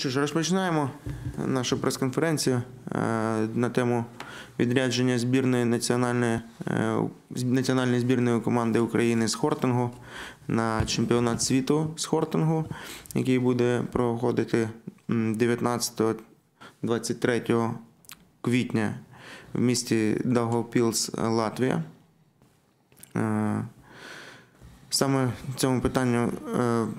Що ж, розпочинаємо нашу прес-конференцію на тему відрядження збірної національної збірної команди України з хортингу на чемпіонат світу з хортингу, який буде проходити 19-23 квітня в місті Даугавпілс, Латвія. Саме цьому питанню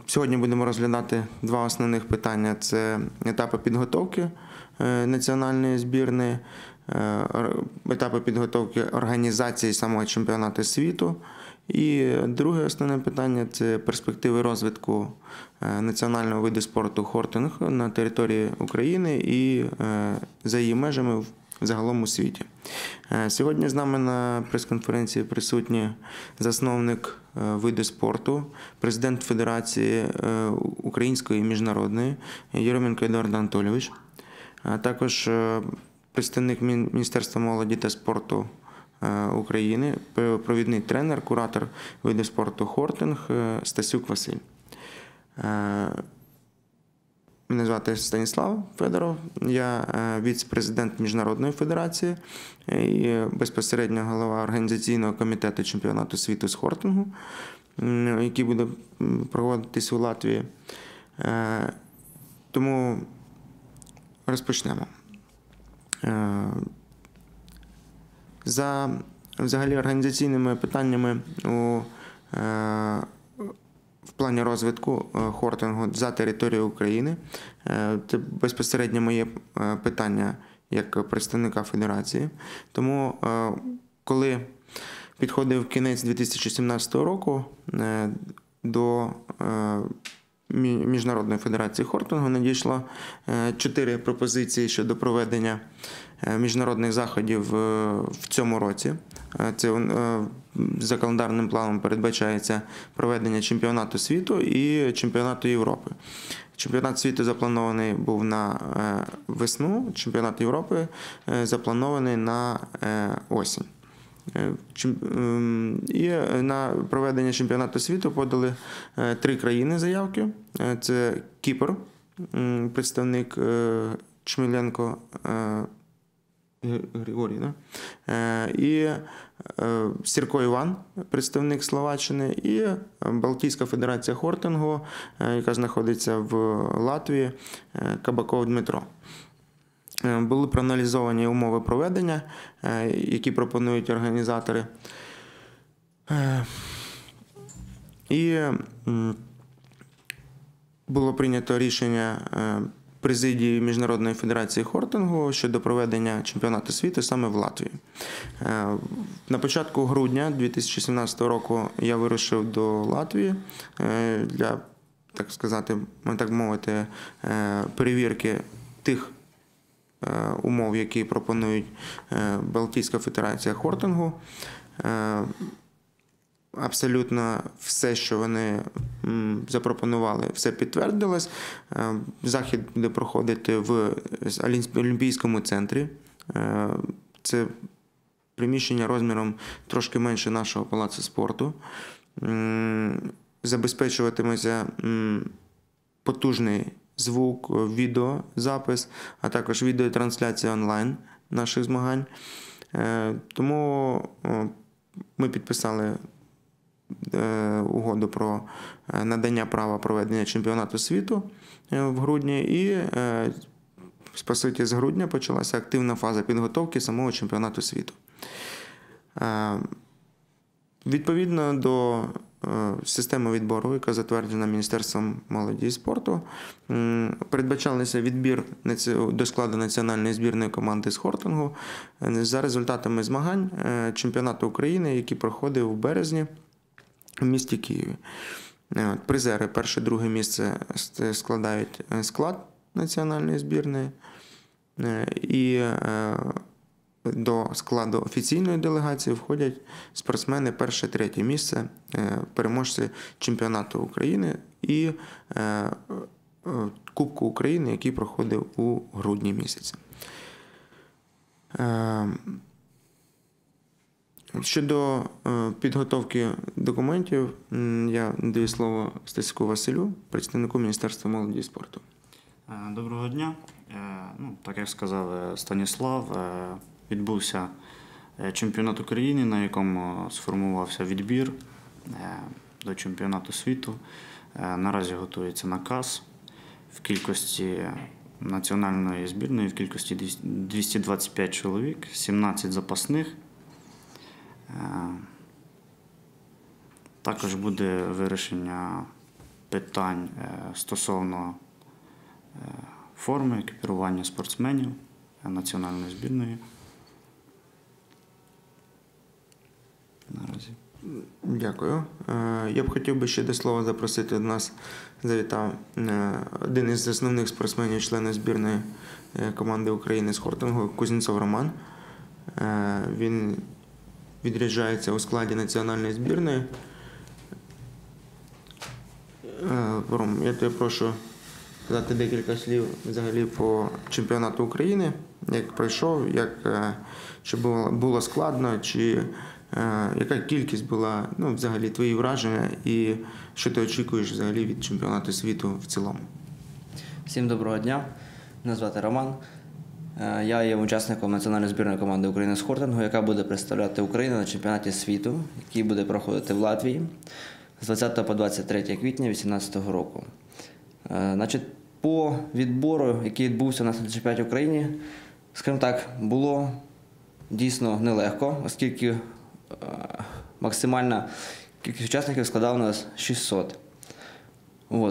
сьогодні будемо розглядати два основних питання. Це етапи підготовки національної збірної, етапи підготовки організації самого чемпіонату світу. І друге основне питання – це перспективи розвитку національного виду спорту хортинг на території України і за її межами в загалом у світі. Сьогодні з нами на прес-конференції присутні засновник виду спорту, президент Федерації Української і Міжнародної Єременко Едуард Анатолійович, а також представник Міністерства молоді та спорту України, провідний тренер, куратор виду спорту хортинг Стасюк Василь. Мене звати Станіслав Федоров, я віце-президент Міжнародної федерації і безпосередньо голова організаційного комітету чемпіонату світу з хортингу, який буде проводитись у Латвії. Тому розпочнемо. За взагалі організаційними питаннями в плані розвитку хортингу за територією України. Це безпосередньо моє питання як представника федерації. Тому, коли підходив кінець 2017 року до Міжнародної федерації хортингу, надійшло 4 пропозиції щодо проведення міжнародних заходів в цьому році. Це за календарним планом передбачається проведення чемпіонату світу і чемпіонату Європи. Чемпіонат світу запланований був на весну, чемпіонат Європи запланований на осінь. І на проведення чемпіонату світу подали 3 країни заявки. Це Кіпр, представник Чміленко Григорій, і Сірко Іван, представник Словаччини, і Балтійська федерація хортингу, яка знаходиться в Латвії, Кабаков Дмитро. Були проаналізовані умови проведення, які пропонують організатори. І було прийнято рішення президії Міжнародної федерації хортингу щодо проведення чемпіонату світу саме в Латвії. На початку грудня 2017 року я вирушив до Латвії для, так мовити, перевірки тих умов, які пропонують Балтійська федерація хортингу. Абсолютно все, що вони запропонували, все підтвердилось. Захід буде проходити в Олімпійському центрі. Це приміщення розміром трошки менше нашого палацу спорту. Забезпечуватиметься потужний звук, відеозапис, а також відеотрансляція онлайн наших змагань. Тому ми підписали угоду про надання права проведення чемпіонату світу в грудні, і по суті з грудня почалася активна фаза підготовки самого чемпіонату світу. Відповідно до системи відбору, яка затверджена Міністерством молоді і спорту, передбачалися відбір до складу національної збірної команди з хортингу за результатами змагань чемпіонату України, який проходив у березні в місті Києві. Призери перше, друге місце складають склад національної збірної, і до складу офіційної делегації входять спортсмени перше, третє місце, переможці чемпіонату України і Кубку України, який проходив у грудні місяці. Щодо підготовки документів, я надаю слово Стасіку Василю, представнику Міністерства молоді і спорту. Доброго дня. Так як сказав Станіслав, відбувся чемпіонат України, на якому сформувався відбір до чемпіонату світу. Наразі готується наказ в кількості національної збірної, в кількості 225 чоловік, 17 запасних. Також буде вирішення питань стосовно форми, екіпірування спортсменів національної збірної. Наразі. Дякую. Я б хотів би ще до слова запросити до нас, завітав один із основних спортсменів, члена збірної команди України з Хортингу, Кузнєцов Роман. Він відряджається у складі національної збірної. Ром, я тебе прошу сказати декілька слів взагалі по чемпіонату України, як пройшов, чи було складно, чи яка кількість була, взагалі твої враження і що ти очікуєш взагалі від чемпіонату світу в цілому? Всім доброго дня, мене звати Роман. Я є учасником національної збірної команди України з Хортингу, яка буде представляти Україну на чемпіонаті світу, який буде проходити в Латвії з 20 по 23 квітня 2018 року. По відбору, який відбувся у нас на чемпіонаті України, скажімо так, було дійсно нелегко, оскільки максимальна кількість учасників складала у нас 600.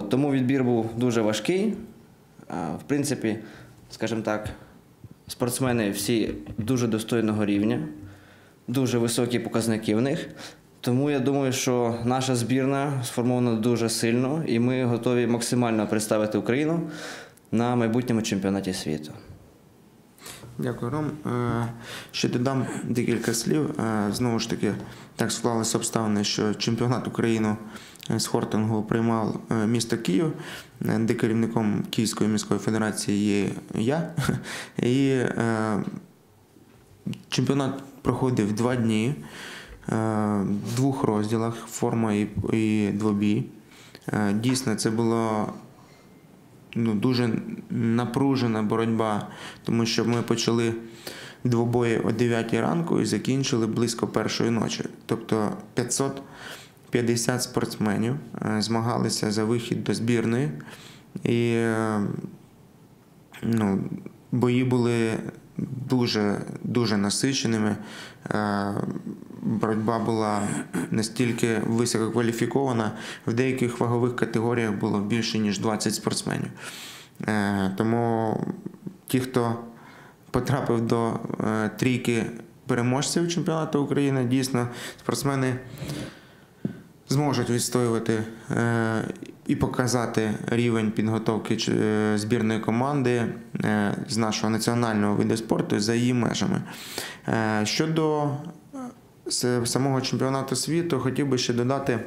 Тому відбір був дуже важкий. В принципі, скажімо так, спортсмени всі дуже достойного рівня, дуже високі показники в них. Тому я думаю, що наша збірна сформована дуже сильно і ми готові максимально представити Україну на майбутньому чемпіонаті світу. Дякую, Ром. Ще додам декілька слів. Знову ж таки, так склалися обставини, що чемпіонат України з Хортингу приймав місто Київ, де керівником Київської міської федерації є я. І чемпіонат проходив 2 дні. В 2 розділах – форма і двобій. Дійсно, це була дуже напружена боротьба, тому що ми почали двобої о 9 ранку і закінчили близько 1-ї ночі. Тобто 550 спортсменів змагалися за вихід до збірної. І бої були дуже насиченими. Боротьба була настільки висококваліфікована, в деяких вагових категоріях було більше, ніж 20 спортсменів. Тому ті, хто потрапив до трійки переможців чемпіонату України, дійсно спортсмени зможуть відстоювати і показати рівень підготовки збірної команди з нашого національного виду спорту за її межами. Щодо самого чемпіонату світу, хотів би ще додати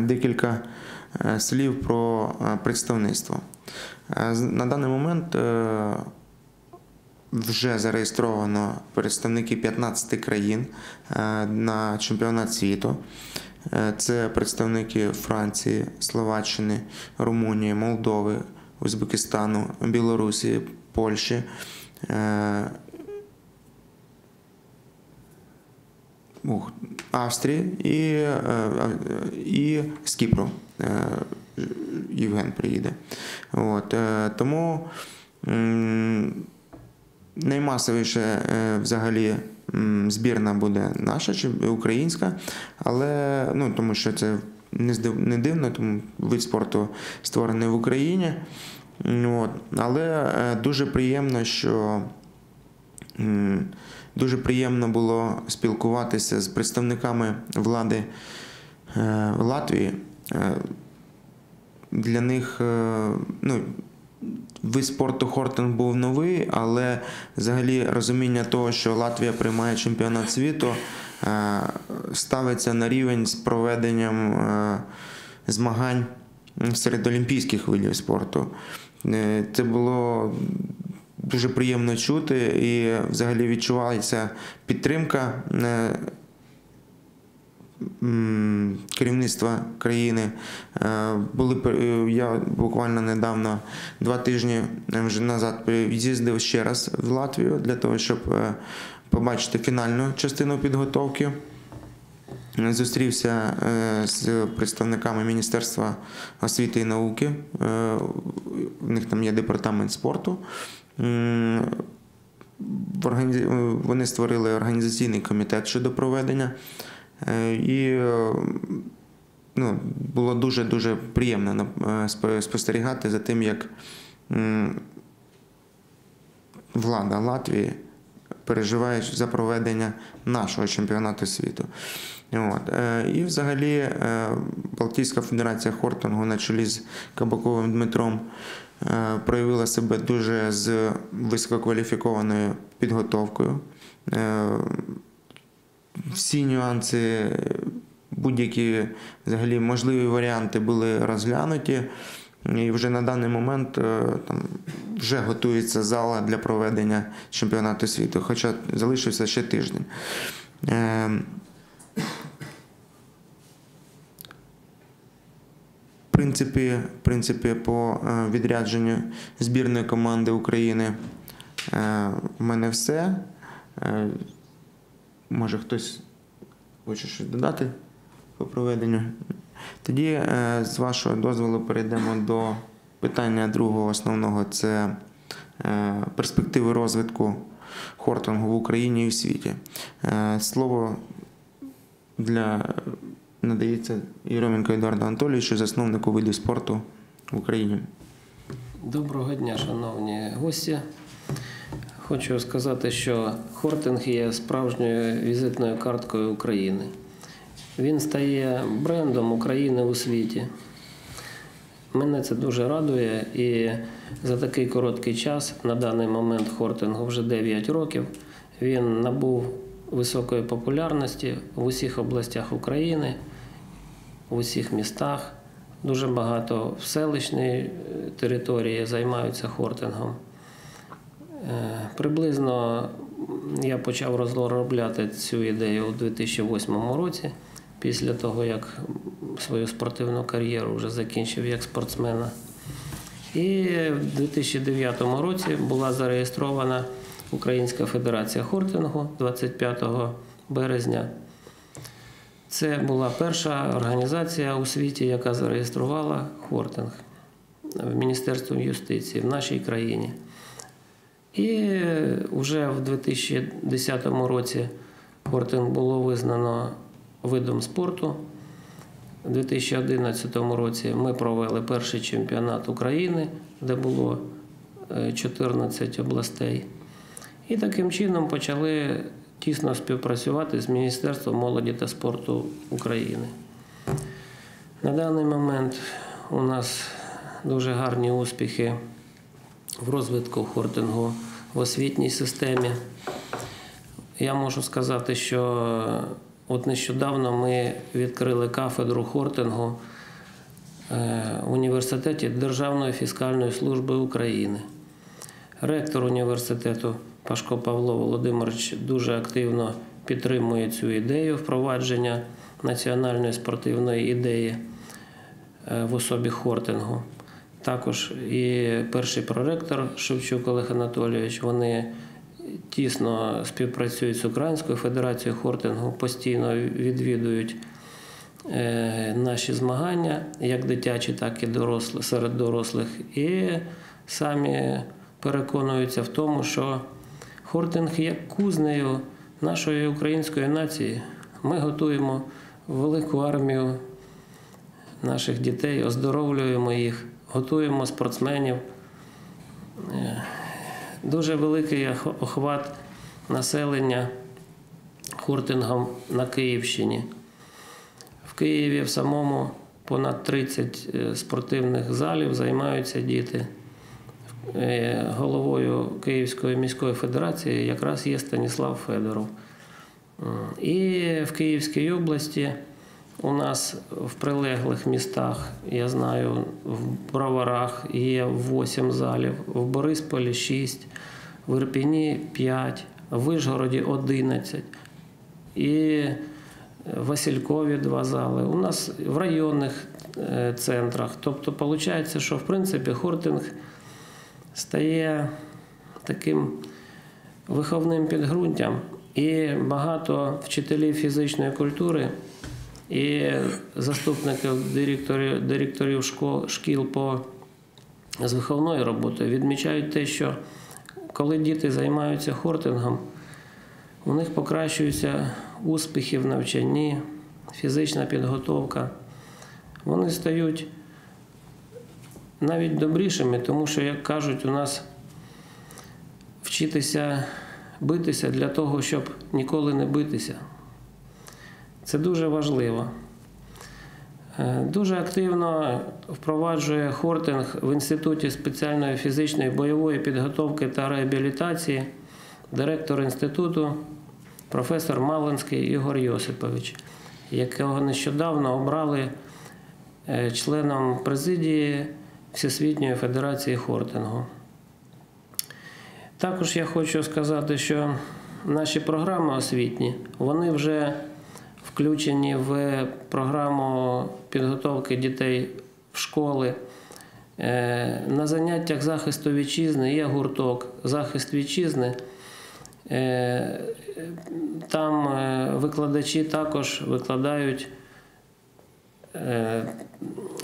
декілька слів про представництво. На даний момент вже зареєстровано представники 15 країн на чемпіонат світу. Це представники Франції, Словаччини, Румунії, Молдови, Узбекистану, Білорусі, Польщі, Австрії і з Кіпру Євген приїде. Тому наймасовіше взагалі збірна буде наша, чи українська, але, тому що це не дивно, тому вид спорту створений в Україні. Але дуже приємно було спілкуватися з представниками влади Латвії. Для них вид спорту хортинг був новий, але взагалі розуміння того, що Латвія приймає чемпіонат світу, ставиться на рівень з проведенням змагань серед олімпійських видів спорту. Це було дуже приємно чути і взагалі відчувалася підтримка керівництва країни. Я буквально недавно, 2 тижні вже назад, з'їздив ще раз в Латвію для того, щоб побачити фінальну частину підготовки. Зустрівся з представниками Міністерства освіти і науки, у них там є департамент спорту. Вони створили організаційний комітет щодо проведення, і було дуже-дуже приємно спостерігати за тим, як влада Латвії переживає за проведення нашого чемпіонату світу. І взагалі Балтійська федерація хортингу на чолі з Кабаковим Дмитром проявила себе дуже з висококваліфікованою підготовкою. Всі нюанси, будь-які взагалі можливі варіанти були розглянуті. І вже на даний момент вже готується зала для проведення чемпіонату світу, хоча залишився ще тиждень. В принципі, по відрядженню збірної команди України в мене все. Може, хтось хоче щось додати по проведенню? Тоді, з вашого дозволу, перейдемо до питання другого основного – це перспективи розвитку хортингу в Україні і в світі. Слово надається Єременко Едуарду Анатолійовичу, засновнику виду спорту в Україні. Доброго дня, шановні гості. Хочу сказати, що хортинг є справжньою візитною карткою України. Він стає брендом України у світі. Мене це дуже радує, і за такий короткий час, на даний момент хортингу вже 9 років, він набув високої популярності в усіх областях України, в усіх містах. Дуже багато в селищній території займаються хортингом. Приблизно я почав розробляти цю ідею у 2008 році, після того, як свою спортивну кар'єру вже закінчив як спортсмена. І в 2009 році була зареєстрована Українська федерація хортингу 25 березня. Це була перша організація у світі, яка зареєструвала хортинг в Міністерстві юстиції в нашій країні. І вже в 2010 році хортинг було визнано видом спорту. У 2011 році ми провели перший чемпіонат України, де було 14 областей. І таким чином почали тісно співпрацювати з Міністерством молоді та спорту України. На даний момент у нас дуже гарні успіхи в розвитку хортингу в освітній системі. Я можу сказати, що нещодавно ми відкрили кафедру хортингу в університеті Державної фіскальної служби України. Ректор університету Пашко Павло Володимирович дуже активно підтримує цю ідею впровадження національної спортивної ідеї в особі хортингу. Також і перший проректор Шевчук Олег Анатолійович, вони тісно співпрацюють з Українською федерацією хортингу, постійно відвідують наші змагання, як дитячі, так і серед дорослих. І самі переконуються в тому, що хортинг є кузнею нашої української нації. Ми готуємо велику армію наших дітей, оздоровлюємо їх, готуємо спортсменів. Дуже великий охват населення хортингом на Київщині. В Києві в самому понад 30 спортивних залів займаються діти. Головою Київської міської федерації якраз є Станіслав Федоров. І в Київській області у нас в прилеглих містах, я знаю, в Броварах є 8 залів, в Борисполі 6, в Ірпіні 5, в Вишгороді 11. І Василькові 2 зали, у нас в районних центрах. Тобто, виходить, що в принципі Хортинг стає таким виховним підґрунтям. І багато вчителів фізичної культури і заступників директорів шкіл з виховною роботою відмічають те, що коли діти займаються хортингом, у них покращуються успіхи в навчанні, фізична підготовка. Вони стають навіть добрішими, тому що, як кажуть, у нас вчитися битися для того, щоб ніколи не битися. Це дуже важливо. Дуже активно впроваджує хортинг в Інституті спеціальної фізичної бойової підготовки та реабілітації директор інституту професор Малинський Ігор Йосипович, якого нещодавно обрали членом президії Всесвітньої федерації хортингу. Також я хочу сказати, що наші програми освітні, вони вже включені в програму підготовки дітей в школи. На заняттях захисту вітчизни є гурток «Захист вітчизни». Там викладачі також викладають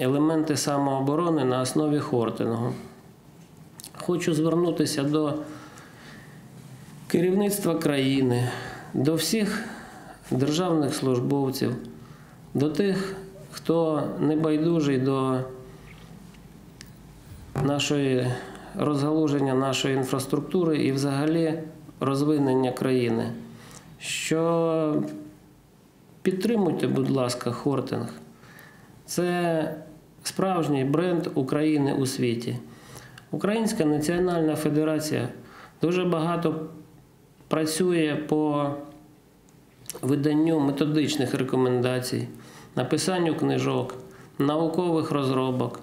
елементи самооборони на основі хортингу. Хочу звернутися до керівництва країни, до всіх державних службовців, до тих, хто небайдужий до розгалуження нашої інфраструктури і взагалі розвинення країни, що підтримуйте, будь ласка, хортинг. Це справжній бренд України у світі. Українська національна федерація дуже багато працює по виданню методичних рекомендацій, написанню книжок, наукових розробок.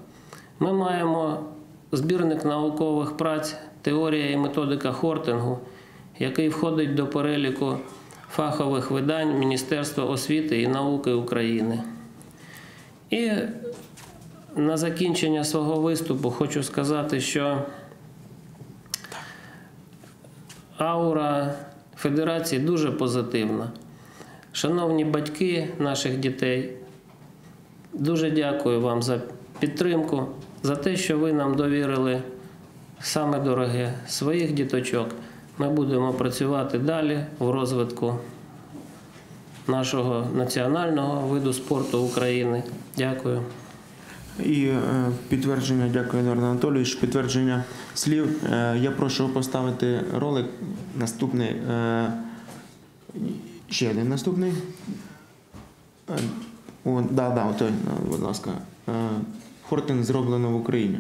Ми маємо збірник наукових праць «Теорія і методика хортингу», який входить до переліку фахових видань Міністерства освіти і науки України. І на закінчення свого виступу хочу сказати, що аура федерації дуже позитивна. Шановні батьки наших дітей, дуже дякую вам за підтримку, за те, що ви нам довірили саме дороге своїх діточок. Ми будемо працювати далі в розвитку нашого національного виду спорту України. Дякую. І підтвердження, дякую, Едуард Анатолійович, підтвердження слів. Я прошу поставити ролик наступний, ще один наступний. Той, будь ласка. Хортинг зроблено в Україні.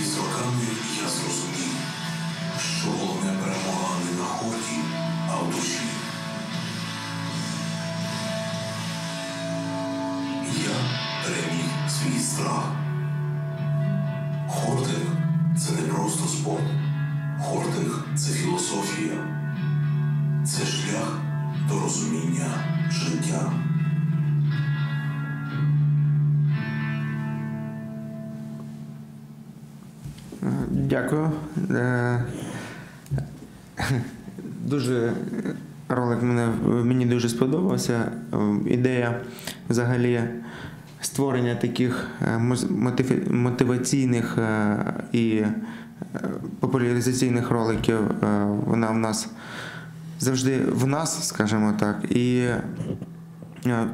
І з роками я зрозумів, що головне перемога не на ході, а в душі. Я переміг свій страх. Хортинг – це не просто спорт. Хортинг – це філософія. Це шлях до розуміння життя. Дякую. Дуже ролик мені дуже сподобався. Ідея взагалі створення таких мотиваційних і популяризаційних роликів, вона в нас завжди в нас, скажімо так. І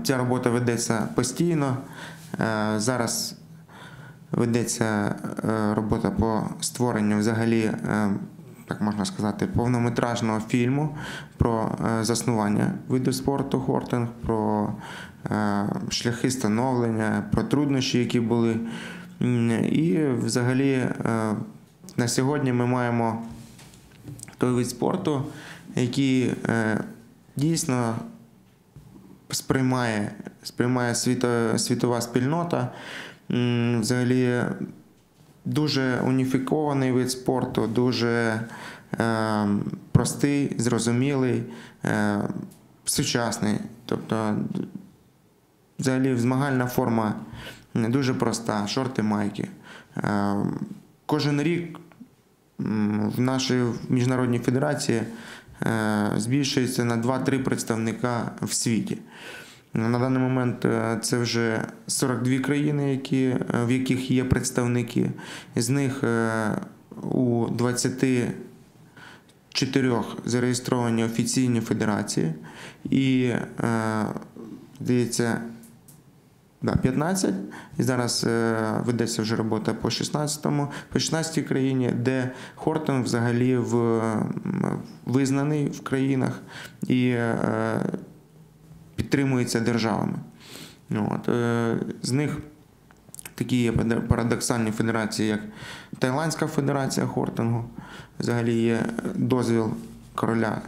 ця робота ведеться постійно. Зараз ведеться робота по створенню взагалі, так можна сказати, повнометражного фільму про заснування виду спорту хортинг, про шляхи становлення, про труднощі, які були. І взагалі на сьогодні ми маємо той вид спорту, який дійсно сприймає світова спільнота. Взагалі дуже уніфікований вид спорту, дуже простий, зрозумілий, сучасний. Тобто, взагалі змагальна форма дуже проста, шорти, майки. Кожен рік в нашій міжнародній федерації збільшується на 2-3 представника в світі. На даний момент це вже 42 країни, в яких є представники. З них у 24 зареєстровані офіційні федерації. І, здається, 15. І зараз ведеться вже робота по 16-й країні, де хортинг взагалі визнаний в країнах і підтримується державами. От. З них такі є парадоксальні федерації, як Таїландська федерація хортингу. Взагалі є дозвіл короля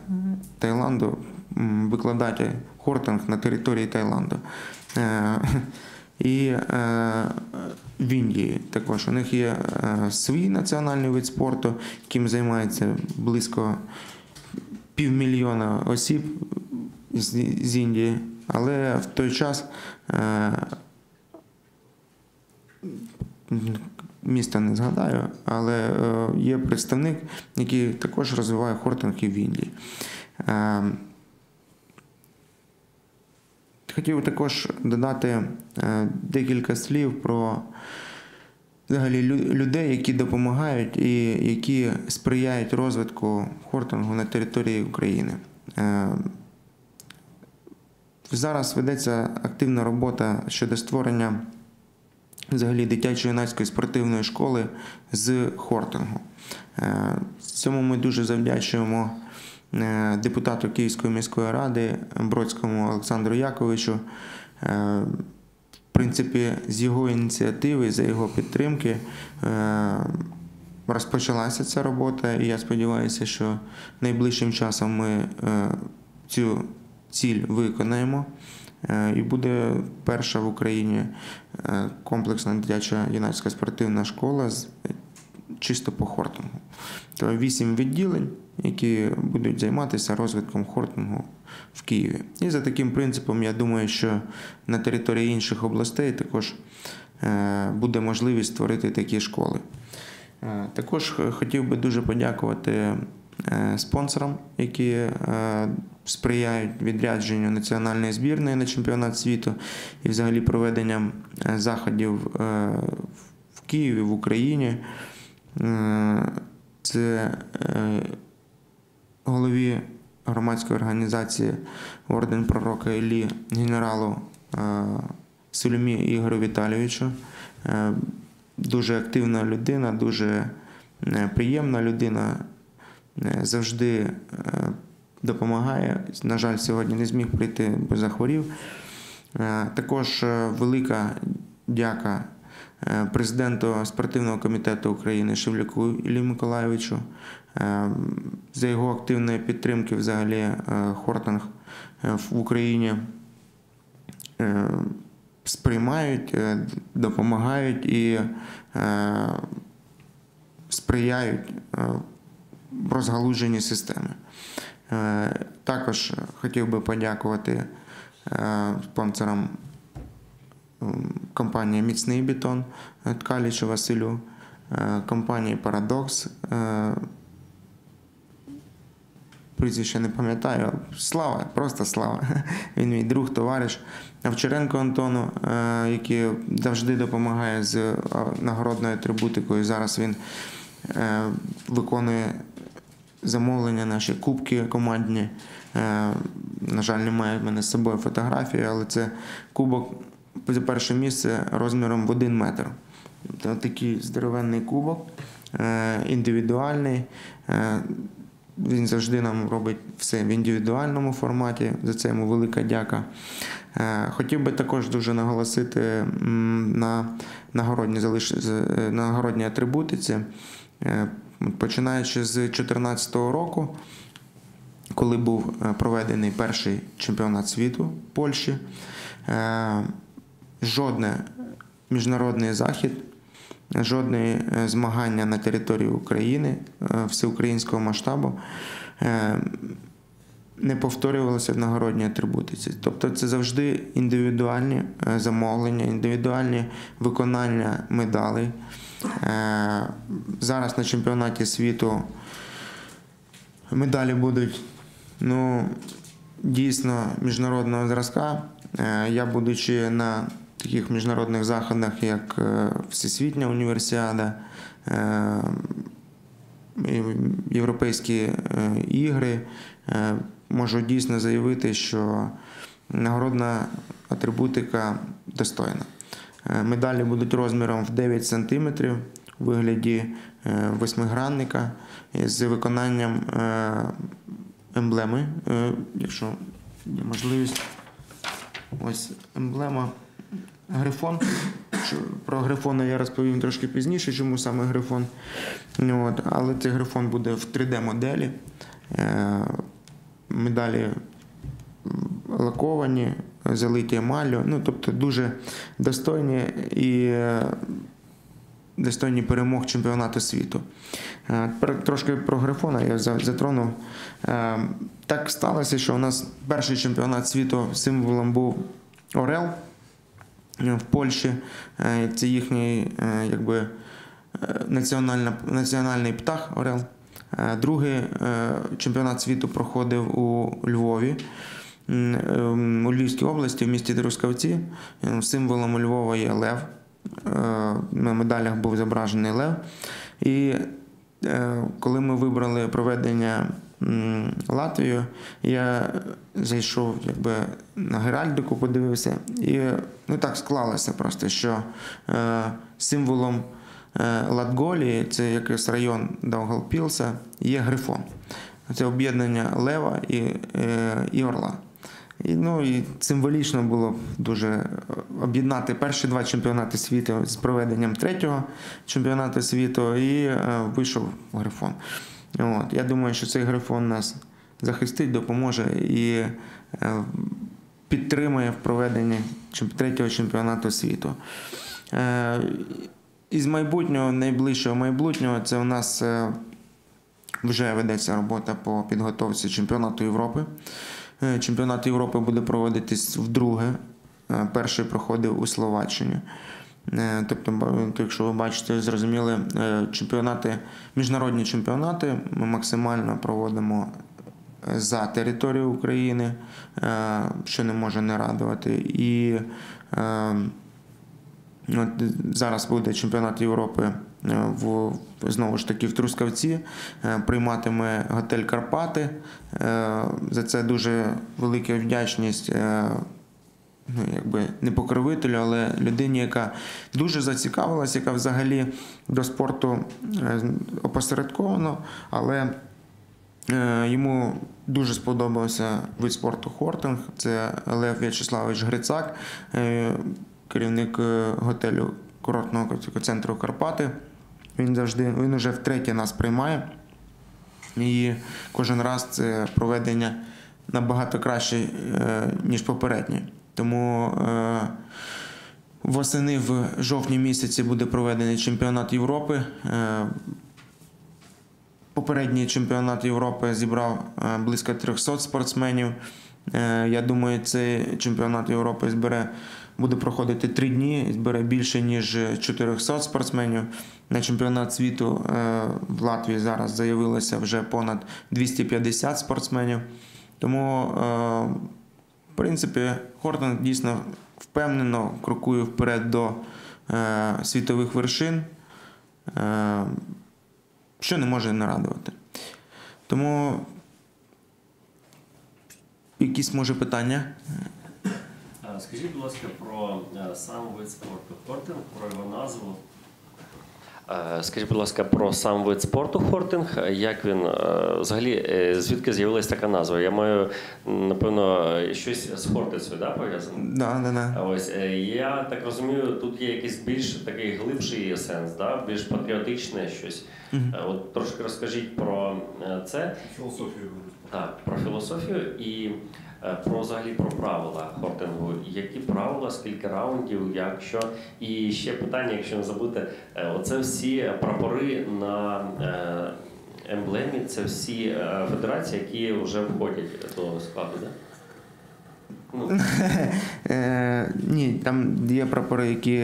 Таїланду викладати хортинг на території Таїланду. І в Індії також. У них є свій національний вид спорту, яким займається близько півмільйона осіб з Індії, але в той час міста не згадаю, але є представник, який також розвиває хортинг і в Індії. Хотів також додати декілька слів про взагалі людей, які допомагають і які сприяють розвитку хортингу на території України. Зараз ведеться активна робота щодо створення взагалі дитячо-юнацької спортивної школи з хортингу. Цьому ми дуже завдячуємо депутату Київської міської ради Бродському Олександру Яковичу. В принципі, з його ініціативи, за його підтримки розпочалася ця робота, і я сподіваюся, що найближчим часом ми цю ціль виконаємо, і буде перша в Україні комплексна дитячо-юнацька спортивна школа чисто по хортингу. Тобто 8 відділень, які будуть займатися розвитком хортингу в Києві. І за таким принципом, я думаю, що на території інших областей також буде можливість створити такі школи. Також хотів би дуже подякувати спонсорам, які сприяють відрядженню національної збірної на чемпіонат світу і взагалі проведенням заходів в Києві, в Україні. Це голові громадської організації орден пророка Іллі генералу Соломії Ігору Віталійовичу. Дуже активна людина, дуже приємна людина, завжди допомагає. На жаль, сьогодні не зміг прийти, бо захворів. Також велика дяка президенту спортивного комітету України Шевліку Іллі Миколайовичу. За його активної підтримки взагалі хортинг в Україні сприймають, допомагають і сприяють розгалуженій системі. Також хотів би подякувати спонсорам компанії «Міцний бетон» Каличу Василю, компанії «Парадокс», прізвище не пам'ятаю, Слава, просто Слава, він мій друг, товариш, Овчаренко Антону, який завжди допомагає з нагородною атрибутикою, зараз він виконує замовлення, наші кубки командні. На жаль, немає в мене з собою фотографії, але це кубок за перше місце розміром в 1 метр. Це такий здоровенний кубок, індивідуальний. Він завжди нам робить все в індивідуальному форматі, за це йому велика дяка. Хотів би також дуже наголосити на нагородній атрибутиці. Починаючи з 2014 року, коли був проведений перший чемпіонат світу в Польщі, жоден міжнародний захід, жодне змагання на території України всеукраїнського масштабу не повторювалося в нагородній атрибутиці. Тобто це завжди індивідуальні замовлення, індивідуальні виконання медалей. Зараз на чемпіонаті світу медалі будуть, ну, дійсно міжнародного зразка. Я, будучи на таких міжнародних заходах, як Всесвітня універсіада, Європейські ігри, можу дійсно заявити, що нагородна атрибутика достойна. Медалі будуть розміром в 9 см у вигляді восьмигранника з виконанням емблеми, якщо є можливість. Ось емблема грифон. Про грифона я розповім трошки пізніше, чому саме грифон. Але цей грифон буде в 3D-моделі. Медалі лаковані, залиті емаллю, ну, тобто дуже достойні і достойні перемог чемпіонату світу. Трошки про грифона я затронув. Так сталося, що у нас перший чемпіонат світу символом був орел в Польщі. Це їхній, якби, національний птах орел. Другий чемпіонат світу проходив у Львові, у Львівській області, в місті Трускавці. Символом Львова є лев. На медалях був зображений лев. І коли ми вибрали проведення Латвію, я зайшов, якби, на геральдику, подивився. І, ну, так склалося просто, що символом Латголії, це якийсь район Даугавпілса, є грифон. Це об'єднання лева і орла. І, ну, і символічно було дуже об'єднати перші два чемпіонати світу з проведенням третього чемпіонату світу, і вийшов грифон. От. Я думаю, що цей грифон нас захистить, допоможе і підтримує в проведенні третього чемпіонату світу. Із майбутнього, найближчого майбутнього, це у нас вже ведеться робота по підготовці чемпіонату Європи. Чемпіонат Європи буде проводитись вдруге. Перший проходив у Словаччині. Тобто, якщо ви бачите, зрозуміли, чемпіонати, міжнародні чемпіонати ми максимально проводимо за територію України, що не може не радувати. І от зараз буде чемпіонат Європи знову ж таки в Трускавці, прийматиме готель «Карпати». За це дуже велика вдячність, ну, якби не покровителю, але людині, яка дуже зацікавилася, яка взагалі до спорту опосередковано, але йому дуже сподобався вид спорту хортинг. Це Лев В'ячеславович Грицак, керівник готелю курортного центру Карпати. Він вже втретє нас приймає. І кожен раз це проведення набагато краще, ніж попереднє. Тому восени в жовтні місяці буде проведений чемпіонат Європи. Попередній чемпіонат Європи зібрав близько 300 спортсменів. Я думаю, цей чемпіонат Європи буде проходити 3 дні, збере більше, ніж 400 спортсменів. На чемпіонат світу в Латвії зараз заявилося вже понад 250 спортсменів. Тому, в принципі, Хортинг дійсно впевнено крокує вперед до світових вершин, що не може не радувати. Тому якісь, може, питання? Скажіть, будь ласка, про сам вид спорту Хортинг, про його назву. Скажіть, будь ласка, про сам вид спорту Хортинг, як він, взагалі, звідки з'явилася така назва? Я маю, напевно, щось з хортицею, да, пов'язано? Да. Ось, я так розумію, тут є якийсь більш такий глибший сенс, да? Більш патріотичне щось. Mm-hmm. От трошки розкажіть про це. Філософію. Так, про філософію і про, взагалі, про правила хортингу. Які правила, скільки раундів, якщо. І ще питання, якщо не забути, оце всі прапори на емблемі, це всі федерації, які вже входять до складу, так? Ну. Ні, там є прапори, які,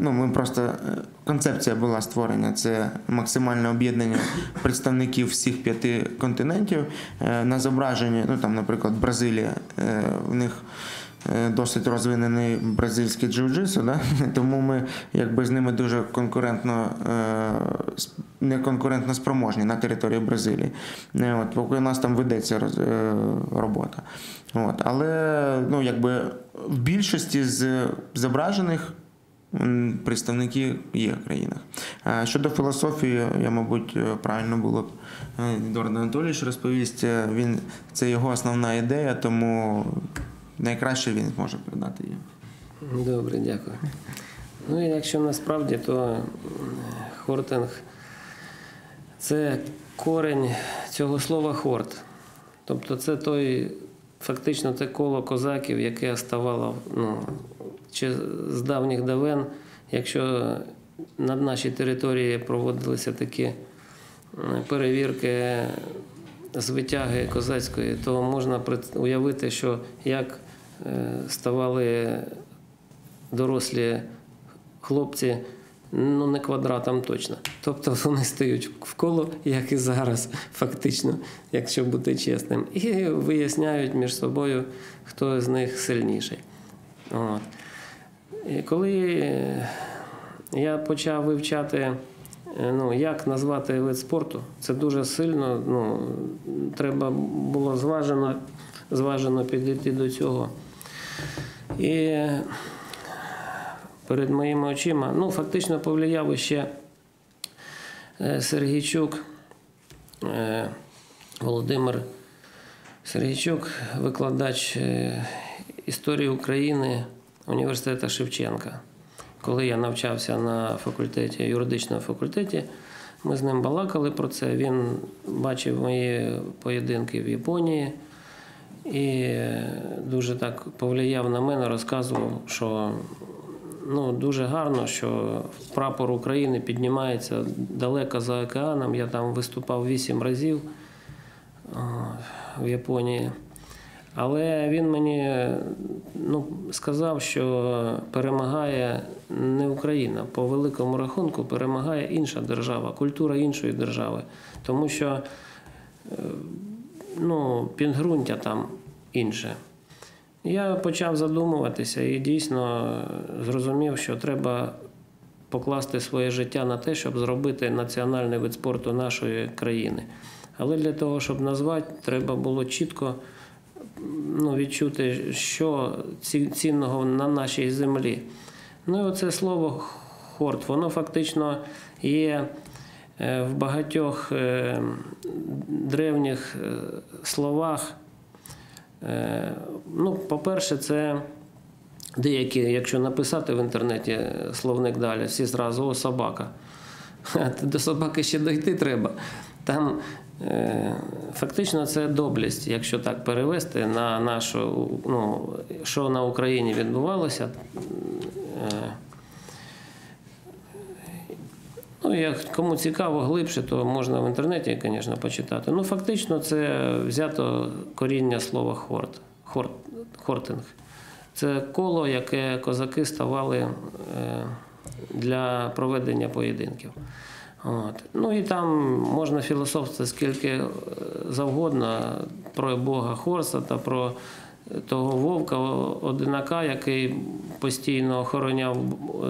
ми просто, концепція була створена, це максимальне об'єднання представників всіх 5 континентів. На зображенні, там, наприклад, Бразилія, в них досить розвинений бразильський джиу-джитсу, да? Тому ми з ними дуже неконкурентно спроможні на території Бразилії. Поки у нас там ведеться робота. Але в більшості з зображених представники є в країнах. Щодо філософії, правильно було б Едуард Анатолійович розповість, це його основна ідея, тому найкраще він зможе передати її. Добре, дякую. Якщо насправді, то хортинг – це корінь цього слова хорт. Тобто це фактично те коло козаків, яке ставало з давніх давен. Якщо на нашій території проводилися такі перевірки з витяги козацької, то можна уявити, що як ставали дорослі хлопці, не квадратом точно. Тобто вони стають в коло, як і зараз, фактично, якщо бути чесним, і виясняють між собою, хто з них сильніший. І коли я почав вивчати, як назвати вид спорту, це дуже сильно, треба було зважено підійти до цього. І перед моїми очима, фактично повлияв ще Сергійчук Володимир. Сергійчук, викладач історії України університету Шевченка. Коли я навчався на факультеті, юридичному факультеті, ми з ним балакали про це. Він бачив мої поєдинки в Японії і дуже так повлияв на мене, розказував, що дуже гарно, що прапор України піднімається далеко за океаном. Я там виступав 8 разів в Японії. Але він мені сказав, що перемагає не Україна. По великому рахунку перемагає інша держава, культура іншої держави. Тому що підґрунтя там інше. Я почав задумуватися і дійсно зрозумів, що треба покласти своє життя на те, щоб зробити національний вид спорту нашої країни. Але для того, щоб назвати, треба було чітко відчути, що цінного на нашій землі. Оце слово хорт, воно фактично є в багатьох древніх словах. По-перше, це Деякі, якщо написати в інтернеті словник далі, всі зразу «О, собака». До собаки ще дойти треба. Там фактично це доблість, якщо так перевести на нашу, ну, що на Україні відбувалося. Ну, як кому цікаво глибше, то можна в інтернеті, звісно, почитати. Ну, фактично це взято коріння слова «хорт», «хортинг». Це коло, яке козаки ставали для проведення поєдинків. От. Ну і там можна філософствувати скільки завгодно про бога Хорса та про того вовка-одинака, який постійно охороняв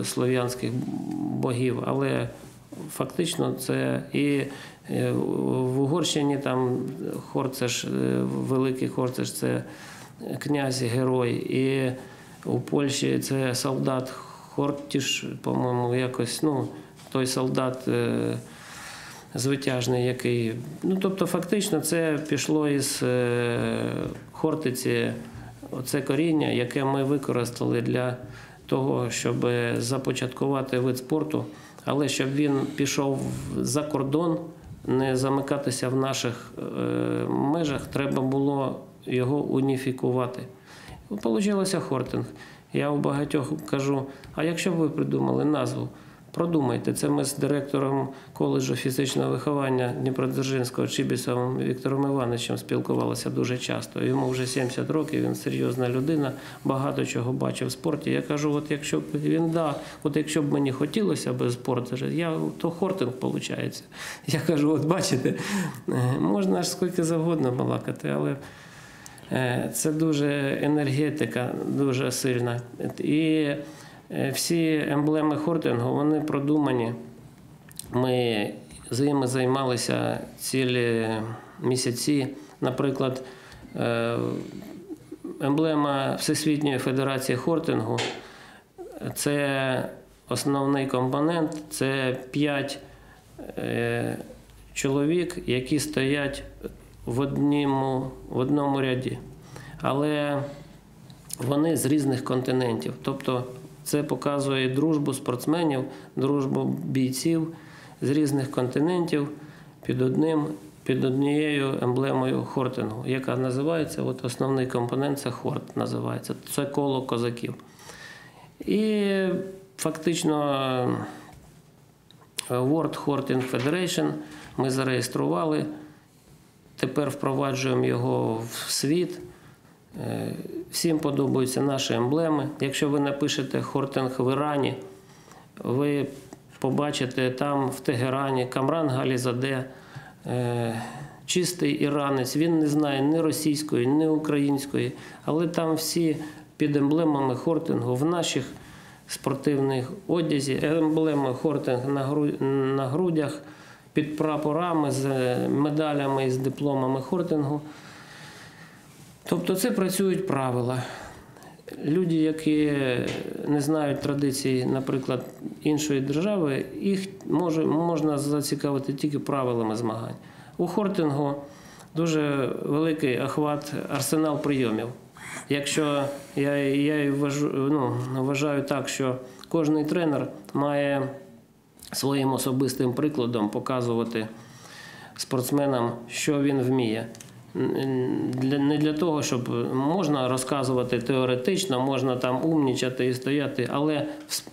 слов'янських богів. Але фактично це і в Угорщині там Хорцеш, великий Хорцеш – це князь, герой, і у Польщі це солдат Хортіш, по-моєму, якось, ну, той солдат звитяжний, який, ну, тобто, фактично, це пішло із Хортиці, оце коріння, яке ми використали для того, щоб започаткувати вид спорту, але щоб він пішов за кордон, не замикатися в наших межах, треба було його уніфікувати. Получилося хортинг. Я у багатьох кажу, а якщо б ви придумали назву, продумайте. Це ми з директором коледжу фізичного виховання Дніпродзержинського Чибісовим Віктором Івановичем спілкувалися дуже часто. Йому вже 70 років, він серйозна людина, багато чого бачив в спорті. Я кажу, от якщо б він, да, от якщо б мені хотілося б спорт, то хортинг виходить. Я кажу, от бачите, можна аж скільки завгодно балакати, але це дуже енергетика, дуже сильна. І всі емблеми хортингу, вони продумані. Ми з ними займалися цілі місяці. Наприклад, емблема Всесвітньої федерації хортингу – це основний компонент, це 5 чоловік, які стоять в одному ряді, але вони з різних континентів. Тобто це показує дружбу спортсменів, дружбу бійців з різних континентів під однією емблемою хортингу, яка називається, от основний компонент – це хорт називається, це коло козаків. І фактично World Horting Federation ми зареєстрували. Тепер впроваджуємо його в світ. Всім подобаються наші емблеми. Якщо ви напишете «Хортинг в Ірані», ви побачите там в Тегерані Камран Галізаде, чистий іранець. Він не знає ні російської, ні української, але там всі під емблемами хортингу в наших спортивних одязі, емблеми хортинг на грудях, під прапорами, з медалями і з дипломами хортингу. Тобто це працюють правила. Люди, які не знають традицій, наприклад, іншої держави, їх можна зацікавити тільки правилами змагань. У хортингу дуже великий охват, арсенал прийомів. Якщо я вважаю так, що кожен тренер має своїм особистим прикладом показувати спортсменам, що він вміє. Не для того, щоб можна розказувати теоретично, можна там умнічати і стояти, але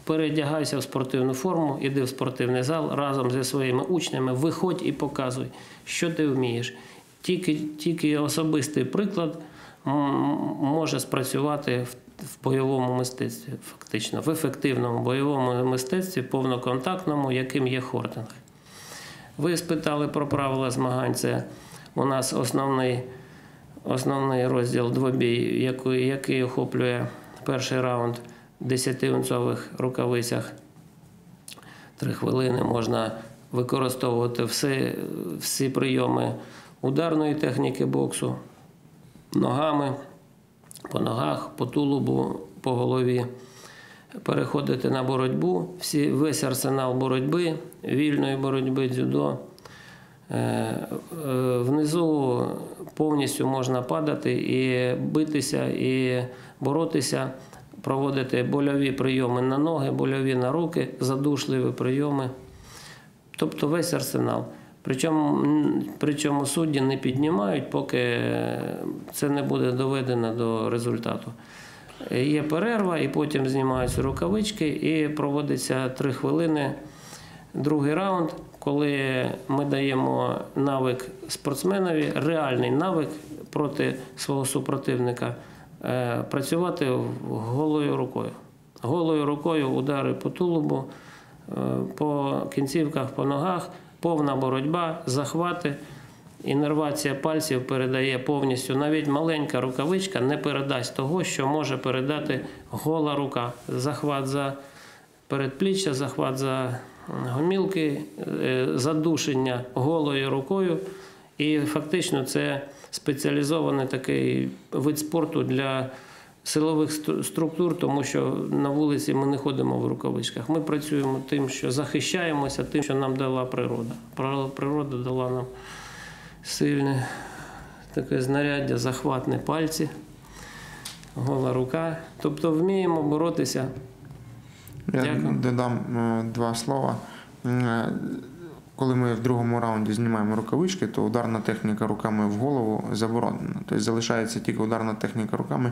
передягайся в спортивну форму, іди в спортивний зал разом зі своїми учнями, виходь і показуй, що ти вмієш. Тільки особистий приклад може спрацювати в бойовому мистецтві, фактично, в ефективному бойовому мистецтві, повноконтактному, яким є хортинг. Ви спитали про правила змагань. Це у нас основний розділ двобій, який охоплює перший раунд в 10-унцових рукавицях. 3 хвилини можна використовувати всі прийоми ударної техніки боксу, ногами, по ногах, по тулубу, по голові, переходити на боротьбу, весь арсенал боротьби, вільної боротьби, дзюдо. Внизу повністю можна падати і битися, і боротися. проводити больові прийоми на ноги, больові на руки, задушливі прийоми. Тобто весь арсенал. Причому судді не піднімають, поки це не буде доведено до результату. Є перерва, і потім знімаються рукавички, і проводиться 3 хвилини другий раунд, коли ми даємо навик спортсменові, реальний навик проти свого супротивника, працювати голою рукою. Голою рукою удари по тулубу, по кінцівках, по ногах, повна боротьба, захвати, інервація пальців передає повністю. Навіть маленька рукавичка не передасть того, що може передати гола рука. Захват за передпліччя, захват за гомілки, задушення голою рукою. І фактично це спеціалізований такий вид спорту для силових структур, тому що на вулиці ми не ходимо в рукавичках. Ми працюємо тим, що захищаємося, тим, що нам дала природа. Природа дала нам сильне таке знаряддя, захватні пальці, гола рука. Тобто вміємо боротися. Я додам 2 слова. Коли ми в другому раунді знімаємо рукавички, то ударна техніка руками в голову заборонена. Тобто залишається тільки ударна техніка руками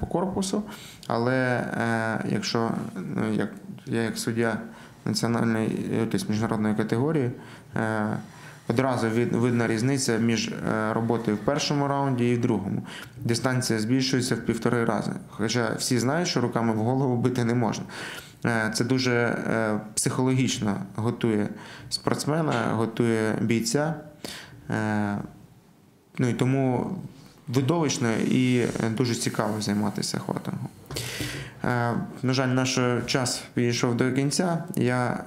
по корпусу, але якщо я як суддя національної міжнародної категорії, одразу видна різниця між роботою в першому раунді і в другому. Дистанція збільшується в 1,5 рази, хоча всі знають, що руками в голову бити не можна. Це дуже психологічно готує спортсмена, готує бійця. Ну і тому видовищно і дуже цікаво займатися хортингом. На жаль, наш час підійшов до кінця. Я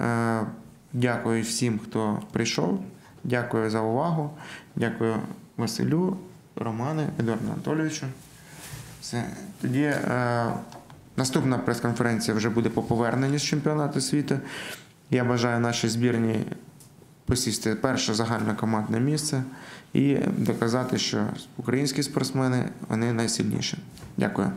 дякую всім, хто прийшов. Дякую за увагу. Дякую Василю, Роману, Едуарду Анатолійовичу. Все. Тоді наступна прес-конференція вже буде по поверненню з чемпіонату світу. Я бажаю нашій збірній посісти перше загальнокомандне місце і доказати, що українські спортсмени, вони найсильніші. Дякую.